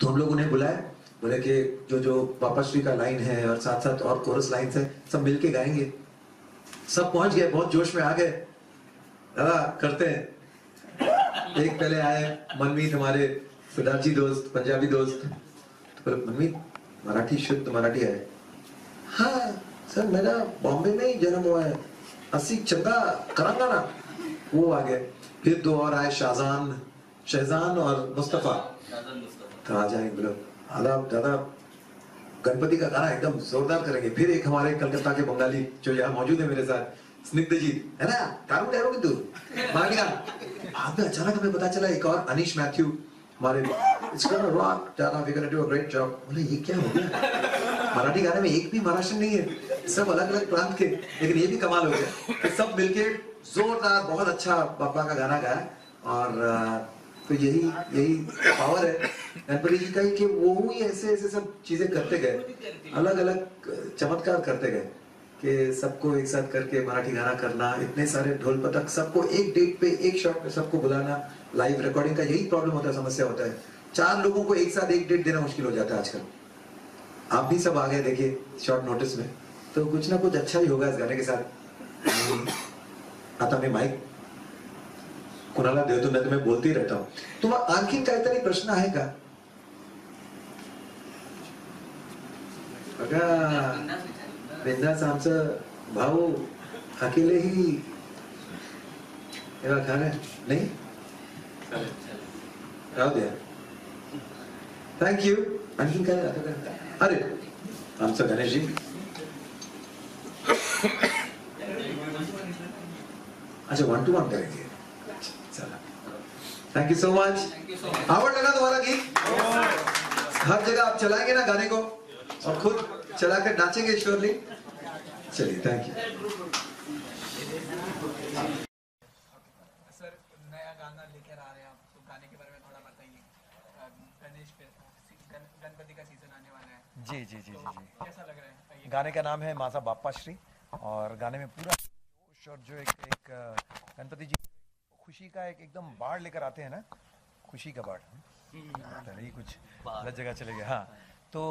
तो हम लोग उन्हें बुलाए, बोले कि जो जो बाप्पा श्री का लाइन है और साथ साथ और कोरस लाइन है, सब मिलके गाएंगे। सब पहुंच गए, बहुत जोश में आ गए, करते हैं। एक पहले आए मनमीत, हमारे फिराची दोस्त, पंजाबी दोस्त। तो बोले मनमीत मराठी, शुद्ध मराठी है? हाँ सर, मेरा बॉम्बे में ही जन्म हुआ है, असी चंदा करांगा ना। वो आ गए। फिर दो और आए, शहजान और मुस्तफा। तो आ जाए दादा, गणपति का गाना एकदम जोरदार करेंगे। फिर एक हमारे कलकत्ता के बंगाली जो यहाँ मौजूद है मेरे साथ, स्निग्धजी है ना, तू मार गया। बाद में अचानक हमें पता चला एक और अनिश मैथ्यू हमारे, ये क्या हो गया, मराठी गाने में एक भी महाराष्ट्र नहीं है, सब अलग अलग प्रांत के। लेकिन ये भी कमाल हो गया कि सब मिलके जोरदार बहुत अच्छा बाप्पा का गाना गाया। और तो यही पावर है गणपति जी का ही, कि वो ही ऐसे सब चीजें करते गए, अलग अलग चमत्कार करते गए, कि सबको एक साथ करके मराठी गाना करना, इतने सारे ढोल पटक, सबको एक डेट पे एक शॉट पे सबको बुलाना। लाइव रिकॉर्डिंग का यही प्रॉब्लम होता है, समस्या होता है, चार लोगों को एक साथ एक डेट देना मुश्किल हो जाता है आजकल। आप भी सब आ गए देखिए शॉर्ट नोटिस में, तो कुछ ना कुछ अच्छा ही होगा इस गाने के साथ। आता मैं माइक कोणाला देतो, नाही तर मी बोलती राहतो। तुम्हाला आणखी काहीतरी प्रश्न आहे का? बघा बिंदास, आमचं भाऊ अकेलेही एवढा खाना नाही, राहू द्या। थँक्यू। आणखी काय आता? अरे आमचं गणेशजी, अच्छा 1 to 1 करायचे। Thank you so much. आवड़ लगा तुम्हारा गीत? हर जगह आप चलाएंगे ना गाने को, और खुद चला कर नाचेंगे श्योरली। चलिए, थैंक यू। सर, नया गाना लेकर आ रहे हैं आप, तो गाने के बारे में थोड़ा बताइए। गणेश पे गणपति का सीजन आने वाला है। जी। कैसा लग रहा है? गाने का नाम है माझा बाप्पा श्री, और गाने में पूरा जोश और जो एक गणपति जी खुशी का एक एकदम बाढ़ लेकर आते हैं ना, खुशी का बाढ़, नहीं कुछ गलत जगह चले गए। हाँ, तो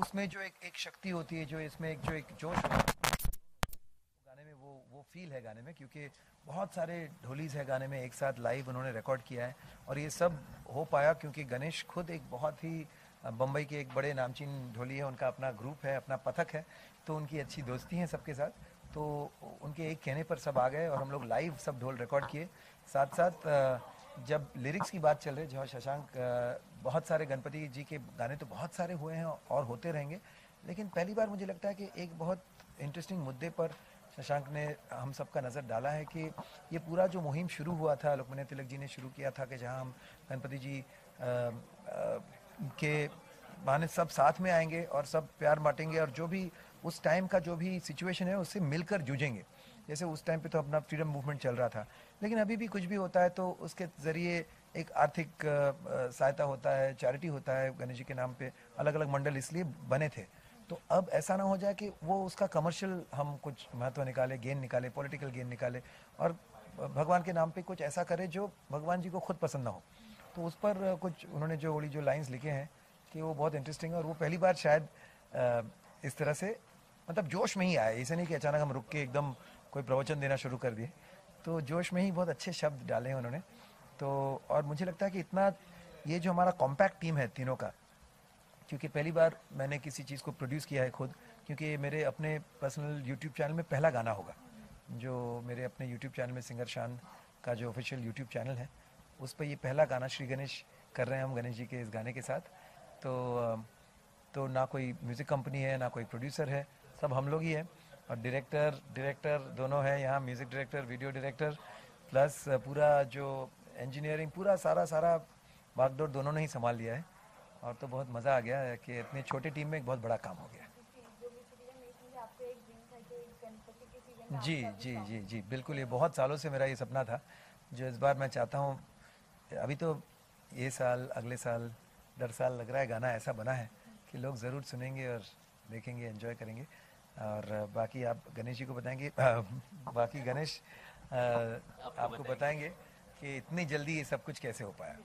उसमें जो एक शक्ति होती है, जो इसमें एक जो एक जोश गाने में वो फील है गाने में, क्योंकि बहुत सारे ढोलीज है गाने में एक साथ लाइव उन्होंने रिकॉर्ड किया है। और ये सब हो पाया क्योंकि गणेश खुद एक बहुत ही बम्बई के एक बड़े नामचीन ढोली है, उनका अपना ग्रुप है, अपना पथक है, तो उनकी अच्छी दोस्ती है सबके साथ। तो उनके एक कहने पर सब आ गए और हम लोग लाइव सब ढोल रिकॉर्ड किए। साथ साथ जब लिरिक्स की बात चल रही है, जहाँ शशांक, बहुत सारे गणपति जी के गाने तो बहुत सारे हुए हैं और होते रहेंगे, लेकिन पहली बार मुझे लगता है कि एक बहुत इंटरेस्टिंग मुद्दे पर शशांक ने हम सबका नज़र डाला है। कि ये पूरा जो मुहिम शुरू हुआ था, लोकमान्य तिलक जी ने शुरू किया था, कि जहाँ हम गणपति जी के बहाने सब साथ में आएंगे और सब प्यार बांटेंगे, और जो भी उस टाइम का जो भी सिचुएशन है उससे मिलकर जूझेंगे। जैसे उस टाइम पे तो अपना फ्रीडम मूवमेंट चल रहा था, लेकिन अभी भी कुछ भी होता है तो उसके ज़रिए एक आर्थिक सहायता होता है, चैरिटी होता है। गणेश जी के नाम पे अलग अलग मंडल इसलिए बने थे। तो अब ऐसा ना हो जाए कि वो उसका कमर्शियल हम कुछ महत्व निकाले, गेन निकाले, पॉलिटिकल गेन निकाले, और भगवान के नाम पर कुछ ऐसा करे जो भगवान जी को खुद पसंद ना हो। तो उस पर कुछ उन्होंने जो लाइन्स लिखे हैं कि वो बहुत इंटरेस्टिंग है, और वो पहली बार शायद इस तरह से मतलब जोश में ही आया। ऐसे नहीं कि अचानक हम रुक के एकदम कोई प्रवचन देना शुरू कर दिए, तो जोश में ही बहुत अच्छे शब्द डाले हैं उन्होंने। तो और मुझे लगता है कि इतना ये जो हमारा कॉम्पैक्ट टीम है तीनों का, क्योंकि पहली बार मैंने किसी चीज़ को प्रोड्यूस किया है खुद, क्योंकि ये मेरे अपने पर्सनल यूट्यूब चैनल में पहला गाना होगा, जो मेरे अपने यूट्यूब चैनल में सिंगर शान का जो ऑफिशियल यूट्यूब चैनल है उस पर ये पहला गाना श्री गणेश कर रहे हैं हम, गणेश जी के इस गाने के साथ। तो ना कोई म्यूज़िक कंपनी है, ना कोई प्रोड्यूसर है, सब हम लोग ही हैं। और डायरेक्टर दोनों हैं यहाँ, music director, video director, plus पूरा जो इंजीनियरिंग, पूरा सारा बागडोर दोनों ने ही संभाल लिया है। और तो बहुत मज़ा आ गया है कि इतने छोटे टीम में एक बहुत बड़ा काम हो गया। जी, बिल्कुल। ये बहुत सालों से मेरा ये सपना था, जो इस बार मैं चाहता हूँ। अभी तो ये साल, अगले साल, दर साल लग रहा है गाना ऐसा बना है कि लोग ज़रूर सुनेंगे और देखेंगे, एंजॉय करेंगे। और बाकी आप गणेश जी को बताएंगे, बाकी गणेश आपको बताएंगे कि इतनी जल्दी ये सब कुछ कैसे हो पाया।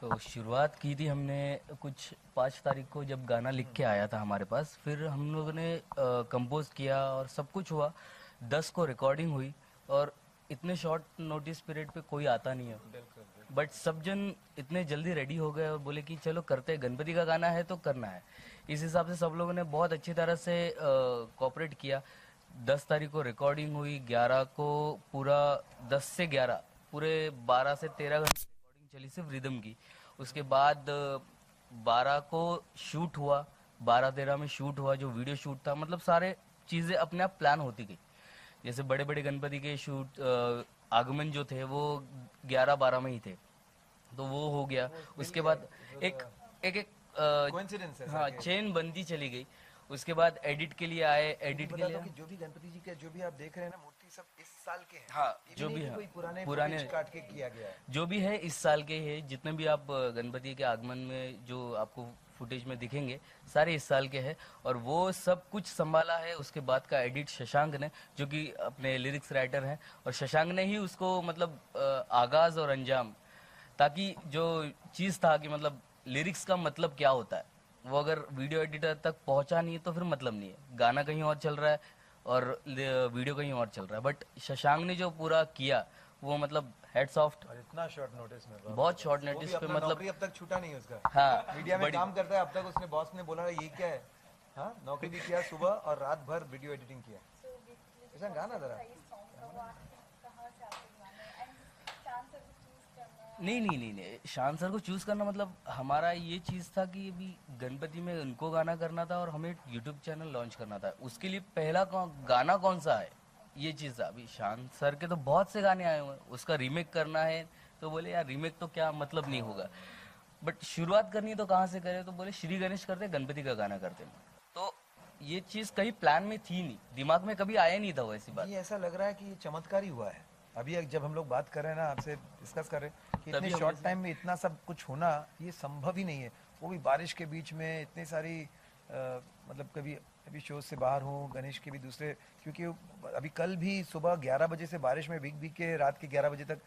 तो शुरुआत की थी हमने कुछ 5 तारीख को जब गाना लिख के आया था हमारे पास, फिर हम लोगों ने कंपोज किया और सब कुछ हुआ। 10 को रिकॉर्डिंग हुई और इतने शॉर्ट नोटिस पीरियड पे कोई आता नहीं है, बट सब जन इतने जल्दी रेडी हो गए और बोले कि चलो करते हैं, गणपति का गाना है तो करना है। इस हिसाब से सब लोगों ने बहुत अच्छी तरह से कोऑपरेट किया। 10 तारीख को रिकॉर्डिंग हुई, 11 को पूरा 10 से 11 पूरे 12 से 13 घंटे रिकॉर्डिंग चली सिर्फ रिदम की। उसके बाद 12 को शूट हुआ, 12-13 में शूट हुआ जो वीडियो शूट था। मतलब सारे चीज़ें अपने आप प्लान होती गई, जैसे बड़े बड़े गणपति के शूट आगमन जो थे वो 11-12 में ही थे, तो वो हो गया। उसके बाद एक एक एक हाँ चेन बंदी चली गई। उसके बाद एडिट के लिए आए, एडिट के लिए जो भी गणपति जी के जो भी आप देख रहे हैं ना मूर्ति सब इस साल के हैं। हाँ, जो भी है पुराने काट के किया गया है, जो भी है इस साल के है। जितने भी आप गणपति के आगमन में जो आपको फुटेज में दिखेंगे सारे इस साल के हैं और वो सब कुछ संभाला है। उसके बाद का एडिट शशांक ने, जो कि अपने लिरिक्स राइटर हैं, और शशांक ने ही उसको मतलब आगाज और अंजाम, ताकि जो चीज़ था कि मतलब लिरिक्स का मतलब क्या होता है वो अगर वीडियो एडिटर तक पहुंचा नहीं है तो फिर मतलब नहीं है। गाना कहीं और चल रहा है और वीडियो कहीं और चल रहा है, बट शशांक ने जो पूरा किया वो मतलब हेड्स ऑफ। इतना शॉर्ट नोटिस में, बहुत शॉर्ट नोटिस पे मतलब अब तक छूटा नहीं उसका। हाँ, मीडिया में काम करता है, अब तक उसने बॉस ने बोला ये क्या है। हाँ, नौकरी भी किया सुबह और रात भर वीडियो एडिटिंग किया। ऐसा गाना जरा नहीं, शान सर को चूज़ करना मतलब हमारा ये चीज़ था कि अभी गणपति में उनको गाना करना था और हमें यूट्यूब चैनल लॉन्च करना था। उसके लिए पहला गाना कौन सा है ये चीज़ था। अभी शान सर के तो बहुत से गाने आए हुए हैं, उसका रीमेक करना है तो बोले यार रीमेक तो क्या मतलब नहीं होगा, बट शुरुआत करनी है तो कहाँ से करें, तो बोले श्री गणेश करते, गणपति का गाना करते। तो ये चीज़ कहीं प्लान में थी नहीं, दिमाग में कभी आया नहीं था वैसी बात। ऐसा लग रहा है कि ये चमत्कार ही हुआ है। अभी जब हम लोग बात कर रहे हैं ना, आपसे डिस्कस कर रहे हैं कि इतने शॉर्ट टाइम में इतना सब कुछ होना ये संभव ही नहीं है। वो भी बारिश के बीच में इतनी सारी मतलब कभी अभी शो से बाहर हूँ, गणेश के भी दूसरे, क्योंकि अभी कल भी सुबह 11 बजे से बारिश में भीग भीग के रात के 11 बजे तक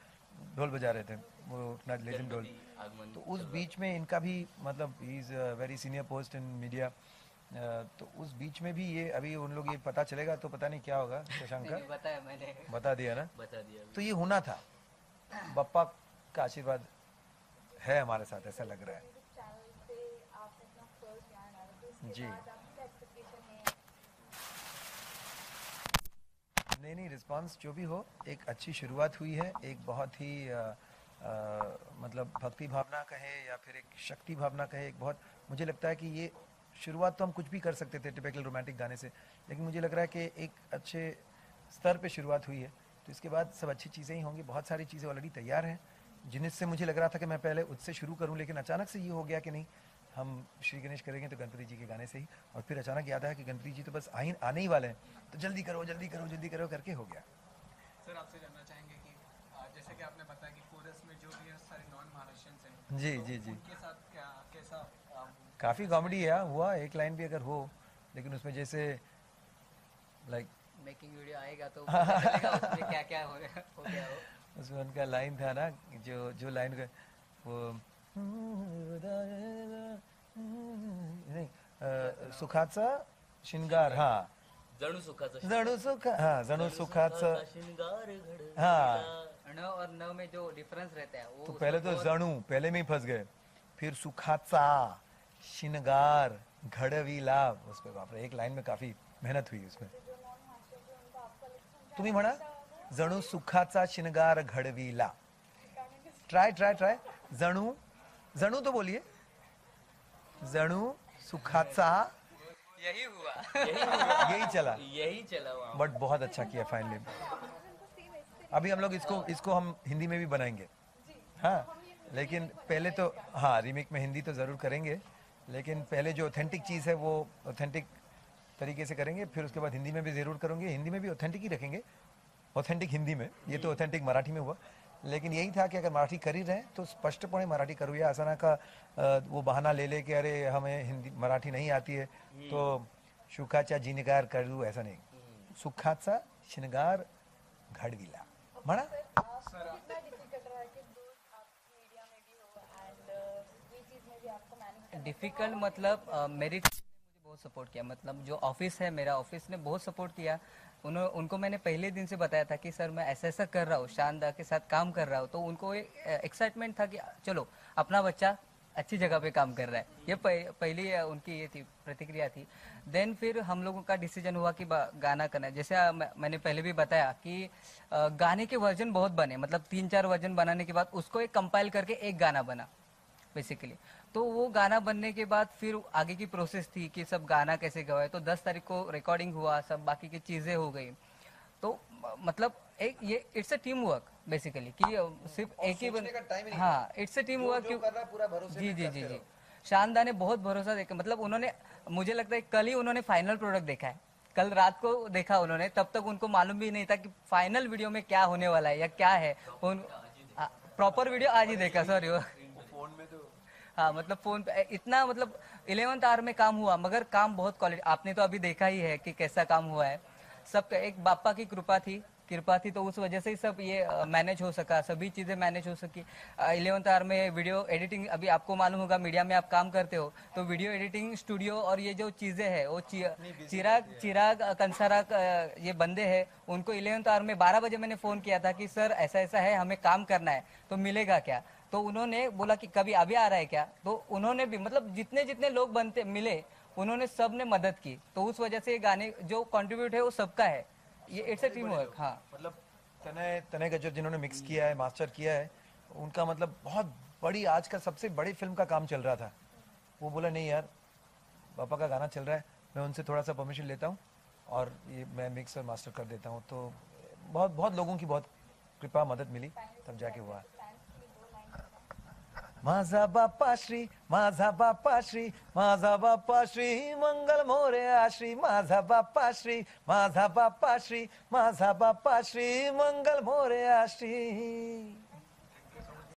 ढोल बजा रहे थे, वो अपना लेजेंड ढोल। तो उस बीच में इनका भी मतलब ही is very senior post in media, तो उस बीच में भी ये अभी उन लोग ये पता चलेगा तो पता नहीं क्या होगा। शशांक का बता दिया ना, बता दिया। तो ये होना था, बप्पा का आशीर्वाद है हमारे साथ, ऐसा लग रहा है जी। नहीं, रिस्पांस जो भी हो, एक अच्छी शुरुआत हुई है। एक बहुत ही मतलब भक्ति भावना कहे या फिर एक शक्ति भावना कहे, एक बहुत, मुझे लगता है कि ये शुरुआत तो हम कुछ भी कर सकते थे टिपिकल रोमांटिक गाने से, लेकिन मुझे लग रहा है कि एक अच्छे स्तर पे शुरुआत हुई है। तो इसके बाद सब अच्छी चीज़ें ही होंगी। बहुत सारी चीज़ें ऑलरेडी तैयार हैं, जिनसे मुझे लग रहा था कि मैं पहले उससे शुरू करूं, लेकिन अचानक से ये हो गया कि नहीं, हम श्री गणेश करेंगे तो गणपति जी के गाने से ही। और फिर अचानक याद आया कि गणपति जी तो बस आने ही वाले हैं, तो जल्दी करो करके हो गया। सर, आपसे जानना चाहेंगे कि जैसे कि आपने बताया कि कोरस में जो भी सारे नॉन महाराष्ट्रियंस हैं, जी उनके साथ कैसा? काफ़ी कॉमेडी है हुआ, एक लाइन भी अगर हो, लेकिन उसमें जैसे लाइक मेकिंग वीडियो आएगा तो उसमें क्या हो गया हो। उसमें उनका लाइन था ना, जो लाइन का वो सुखाचा श्रृंगार, हाँ जणू सुखाचा श्रृंगार, हाँ न और न में जो डिफरेंस रहता है वो। तो पहले तो जणू पहले में ही फंस गए, फिर सुखाचा शिनगार घडवीला, उस पर बाप रे एक लाइन में काफी मेहनत हुई उसमें। तुम्ही म्हणा जणू सुखाचा शिनगार घडवीला, ट्राय जणू तो बोलिए, जणू सुखाचा यही चला, बट बहुत अच्छा किया फाइनली। अभी हम लोग इसको हम हिंदी में भी बनाएंगे, हाँ, लेकिन पहले तो हाँ रीमेक में हिंदी तो जरूर करेंगे, लेकिन पहले जो ऑथेंटिक चीज़ है वो ऑथेंटिक तरीके से करेंगे, फिर उसके बाद हिंदी में भी ज़रूर करेंगे। हिंदी में भी ऑथेंटिक ही रखेंगे, ऑथेंटिक हिंदी में, ये तो ऑथेंटिक मराठी में हुआ। लेकिन यही था कि अगर मराठी कर ही रहे तो स्पष्टपणे मराठी करो, या ऐसा ना का वो बहाना ले कि अरे हमें हिंदी मराठी नहीं आती है तो सुखाचा जिनगार कर लूँ, ऐसा नहीं, सुखाचा शिनगार घडविला म्हणा। डिफिकल्ट मतलब मेरी टीम ने मुझे बहुत सपोर्ट किया, मतलब जो ऑफिस है मेरा, ऑफिस ने बहुत सपोर्ट किया। उनको मैंने पहले दिन से बताया था कि सर मैं ऐसा ऐसा कर रहा हूँ, शानदार के साथ काम कर रहा हूँ, तो उनको एक्साइटमेंट था कि चलो अपना बच्चा अच्छी जगह पे काम कर रहा है। ये पहली उनकी ये थी प्रतिक्रिया थी। देन फिर हम लोगों का डिसीजन हुआ कि गाना करना है। जैसे मैंने पहले भी बताया कि गाने के वर्जन बहुत बने, मतलब 3-4 वर्जन बनाने के बाद उसको एक कंपाइल करके एक गाना बना बेसिकली। तो वो गाना बनने के बाद फिर आगे की प्रोसेस थी कि सब गाना कैसे गवाए। तो 10 तारीख को रिकॉर्डिंग हुआ, सब बाकी की चीज़ें हो गई। तो मतलब एक ये it's a team work basically कि सिर्फ एक ही बंदा, हाँ इट्स अ टीम वर्क जी जी जी जी। शानदार ने बहुत भरोसा देखा, मतलब उन्होंने, मुझे लगता है कल ही उन्होंने फाइनल प्रोडक्ट देखा है, कल रात को देखा उन्होंने, तब तक उनको मालूम भी नहीं था कि फाइनल वीडियो में क्या होने वाला है या क्या है। प्रॉपर वीडियो आज ही देखा, सॉरी फोन में, हाँ मतलब फोन पे इतना, मतलब 11th आवर में काम हुआ, मगर काम बहुत क्वालिटी, आपने तो अभी देखा ही है कि कैसा काम हुआ है। सब एक बापा की कृपा थी तो उस वजह से ही सब ये मैनेज हो सका, सभी चीज़ें मैनेज हो सकी। 11th आवर में वीडियो एडिटिंग, अभी आपको मालूम होगा मीडिया में आप काम करते हो, तो वीडियो एडिटिंग स्टूडियो और ये जो चीज़ें हैं वो चिराग कंसारा ये बंदे हैं, उनको 11th आवर में 12 बजे मैंने फ़ोन किया था कि सर ऐसा ऐसा है, हमें काम करना है तो मिलेगा क्या। तो उन्होंने बोला कि कभी अभी आ रहा है क्या, तो उन्होंने भी मतलब जितने जितने लोग बनते मिले उन्होंने सब ने मदद की। तो उस वजह से ये गाने जो कंट्रीब्यूट है वो सबका है, ये इट्स अ टीम वर्क। हाँ मतलब तने गजर जिन्होंने मिक्स किया है, मास्टर किया है, उनका मतलब बहुत बड़ी, आज का सबसे बड़ी फिल्म का काम चल रहा था। वो बोला नहीं यार पापा का गाना चल रहा है, मैं उनसे थोड़ा सा परमिशन लेता हूँ और ये मैं मिक्स और मास्टर कर देता हूँ। तो बहुत बहुत लोगों की बहुत कृपा मदद मिली, तब जाके हुआ। माझा बाप्पा श्री, माझा बाप्पा श्री, माझा बाप्पा श्री मंगल मोरया श्री, माझा बाप्पा श्री, माझा बाप्पा श्री, माझा बाप्पा श्री मंगल मोरया श्री।